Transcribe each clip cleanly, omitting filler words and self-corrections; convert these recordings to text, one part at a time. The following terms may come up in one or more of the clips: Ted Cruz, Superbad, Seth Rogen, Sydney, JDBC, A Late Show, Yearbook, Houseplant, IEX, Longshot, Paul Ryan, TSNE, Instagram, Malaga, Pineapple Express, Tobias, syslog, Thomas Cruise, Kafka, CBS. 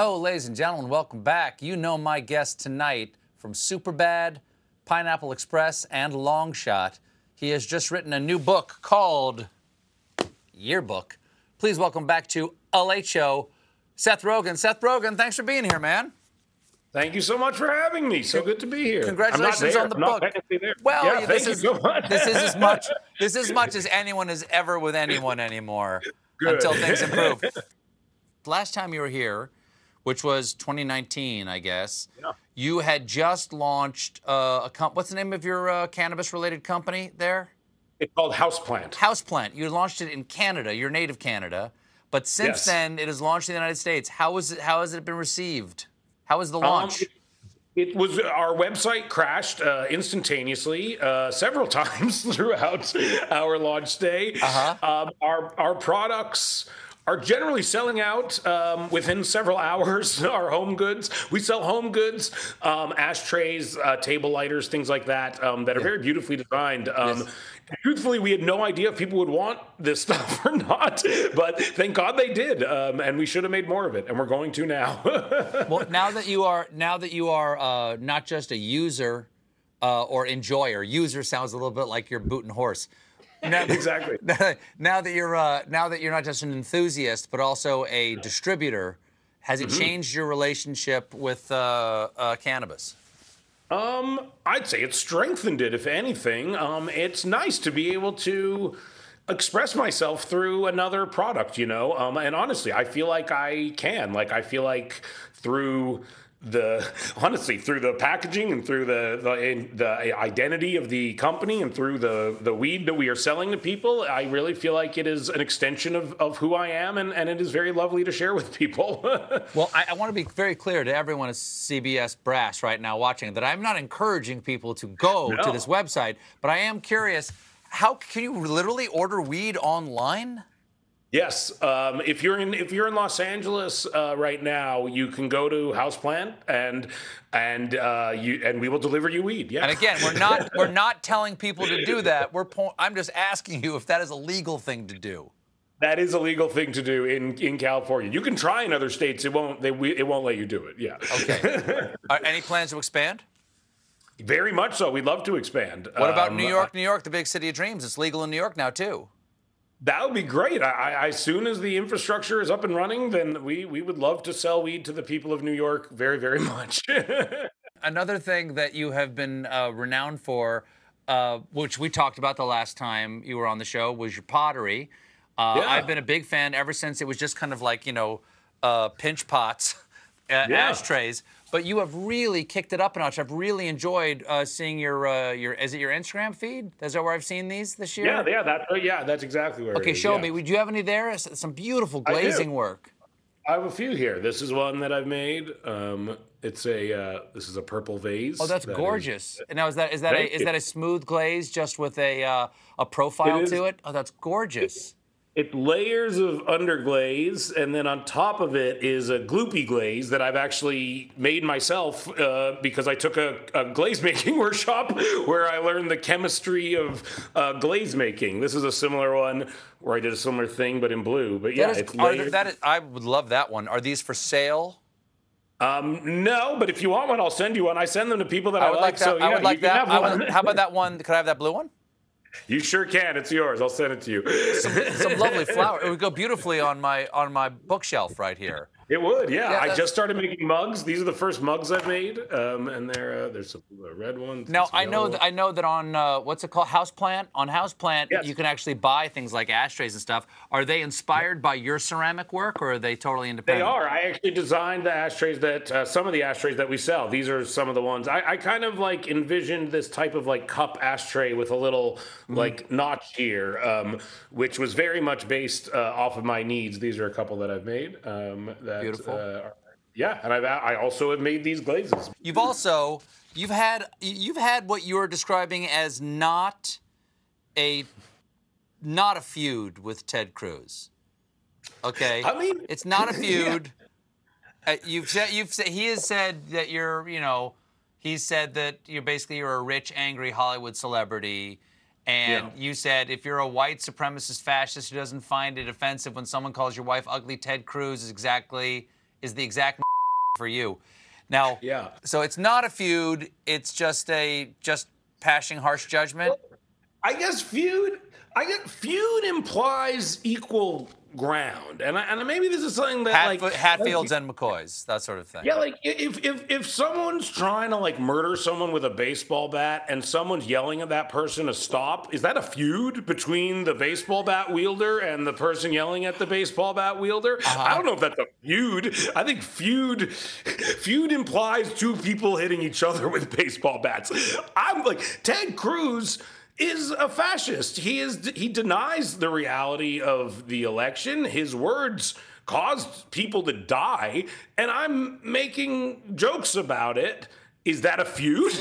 Oh, ladies and gentlemen, welcome back. You know my guest tonight from Superbad, Pineapple Express, and Longshot. He has just written a new book called Yearbook. Please welcome back to A Late Show, Seth Rogen. Seth Rogen, thanks for being here, man. Thank you so much for having me. So good to be here. Congratulations on the book. Well, yeah, this is as much as anyone is ever with anyone anymore until things improve. Last time you were here, which was 2019, I guess. Yeah. You had just launched a company. What's the name of your cannabis-related company there? It's called Houseplant. Houseplant. You launched it in Canada, your native Canada, but since then it has launched in the United States. How has it been received? How was the launch? It was, our website crashed instantaneously several times throughout our launch day. Our products are generally selling out within several hours. Our home goods, we sell home goods, ashtrays, table lighters, things like that, that are very beautifully designed. Truthfully, we had no idea if people would want this stuff or not, but thank God they did, and we should have made more of it, and we're going to now. Well, now that you are not just a user or enjoyer. User sounds a little bit like you're booting horse. Exactly. Now that you're not just an enthusiast but also a distributor, has it changed your relationship with cannabis? I'd say it strengthened it, if anything. It's nice to be able to express myself through another product, you know. And honestly, I feel like I can. Like I feel like through the packaging and through the identity of the company and through the weed that we are selling to people, I really feel like it is an extension of who I am, and it is very lovely to share with people. Well, I want to be very clear to everyone at CBS Brass right now watching that I'm not encouraging people to go to this website, but I am curious, how can you literally order weed online? Yes, if you're in Los Angeles right now, you can go to Houseplant and we will deliver you weed. Yeah. And again, we're not telling people to do that. I'm just asking you if that is a legal thing to do. That is a legal thing to do in California. You can try in other states. It won't let you do it. Yeah. Okay. Are any plans to expand? Very much so. We'd love to expand. What about New York? New York, the big city of dreams. It's legal in New York now too. That would be great. As soon as the infrastructure is up and running, then we would love to sell weed to the people of New York very, very much. Another thing that you have been renowned for, which we talked about the last time you were on the show, was your pottery. I've been a big fan ever since it was just kind of like, you know, pinch pots, ashtrays. But you have really kicked it up a notch. I've really enjoyed seeing your—is it your Instagram feed? Is that where I've seen these this year? Yeah, that's exactly where. Okay, show me. Would you have any there? Some beautiful glazing work. I have a few here. This is one that I've made. It's a this is a purple vase. Oh, that's gorgeous. Now is that a smooth glaze just with a profile to it? Oh, that's gorgeous. It's layers of underglaze, and then on top of it is a gloopy glaze that I've actually made myself because I took a glaze making workshop where I learned the chemistry of glaze making. This is a similar one where I did a similar thing, but in blue. But yeah, I would love that one. Are these for sale? No, but if you want one, I'll send you one. I send them to people that I would like. So yeah, I would like that. How about that one? Could I have that blue one? You sure can. It's yours. I'll send it to you. Some lovely flower. It would go beautifully on my bookshelf right here. It would, yeah. I just started making mugs. These are the first mugs I've made, and there's some red ones. Now I know that on what's it called, Houseplant? On Houseplant, you can actually buy things like ashtrays and stuff. Are they inspired by your ceramic work, or are they totally independent? They are. I actually designed the ashtrays that some of the ashtrays that we sell. These are some of the ones I kind of like envisioned this type of like cup ashtray with a little like notch here, which was very much based off of my needs. These are a couple that I've made. Beautiful. Yeah, and I also have made these glazes. You've had what you're describing as not a feud with Ted Cruz. Okay, I mean it's not a feud. Yeah. He said that you're basically a rich, angry Hollywood celebrity. And you said, if you're a white supremacist fascist who doesn't find it offensive when someone calls your wife ugly, Ted Cruz is exactly is the exact for you. Now, yeah. So it's not a feud. It's just a passing harsh judgment. Well, I guess feud. I guess feud implies equal ground, and maybe this is something that Hatfields and McCoys, that sort of thing. Yeah, like if someone's trying to like murder someone with a baseball bat and someone's yelling at that person to stop, is that a feud between the baseball bat wielder and the person yelling at the baseball bat wielder? I don't know if that's a feud. I think feud implies two people hitting each other with baseball bats. I'm like, Ted Cruz is a fascist. He denies the reality of the election. His words caused people to die, and I'm making jokes about it. Is that a feud?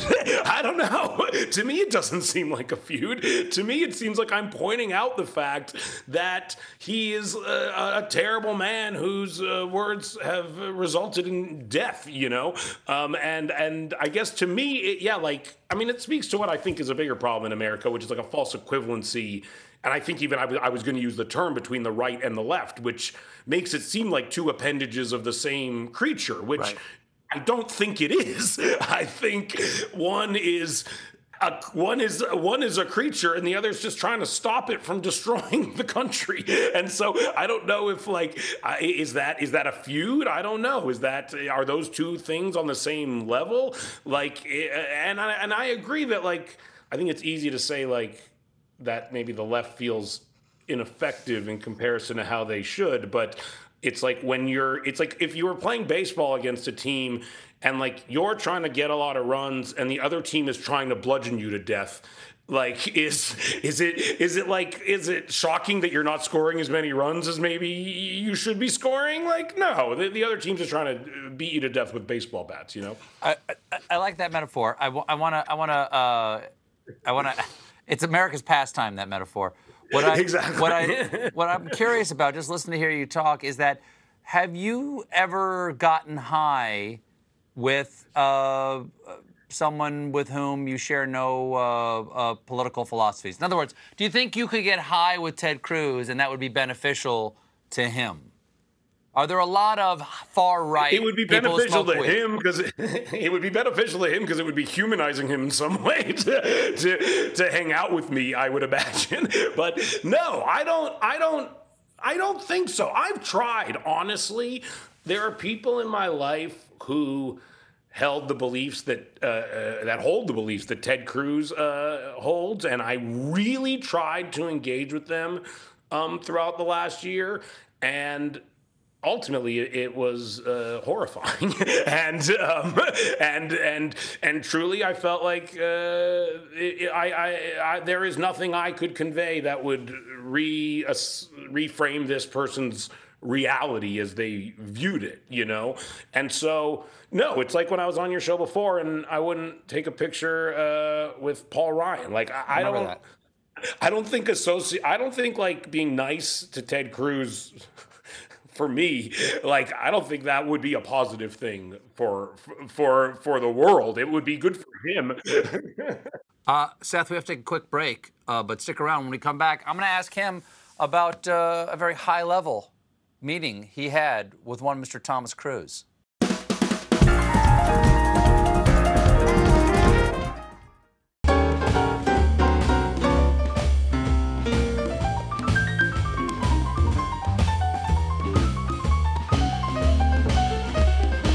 I don't know. To me, it doesn't seem like a feud. To me, it seems like I'm pointing out the fact that he is a terrible man whose words have resulted in death, you know? And I guess to me, yeah, like, I mean, it speaks to what I think is a bigger problem in America, which is like a false equivalency. And I think even I was going to use the term between the right and the left, which makes it seem like two appendages of the same creature, which... Right. I don't think it is. I think one is a creature, and the other is just trying to stop it from destroying the country. And so I don't know if like is that a feud? I don't know. Are those two things on the same level? Like, and I agree that like I think it's easy to say like that maybe the left feels ineffective in comparison to how they should, but. It's like when you're, it's like if you were playing baseball against a team and like you're trying to get a lot of runs and the other team is trying to bludgeon you to death. Like, is it shocking that you're not scoring as many runs as maybe you should be scoring? Like, no, the other team's just trying to beat you to death with baseball bats, you know? I like that metaphor. I want to, it's America's pastime, that metaphor. What I'm curious about, just listening to hear you talk, is that have you ever gotten high with someone with whom you share no political philosophies? In other words, do you think you could get high with Ted Cruz and that would be beneficial to him? Are there a lot of far-right people? It would be beneficial to him because it would be humanizing him in some way to hang out with me, I would imagine. But no, I don't think so. I've tried, honestly. There are people in my life who held the beliefs that hold the beliefs that Ted Cruz holds, and I really tried to engage with them throughout the last year, and. Ultimately, it was horrifying, and truly, I felt like there is nothing I could convey that would reframe this person's reality as they viewed it, you know. And so, no, it's like when I was on your show before, and I wouldn't take a picture with Paul Ryan. Like I don't. Remember that. I don't think like being nice to Ted Cruz. For me, like, I don't think that would be a positive thing for the world. It would be good for him. Seth, we have to take a quick break, but stick around. When we come back, I'm going to ask him about a very high-level meeting he had with one Mr. Thomas Cruise.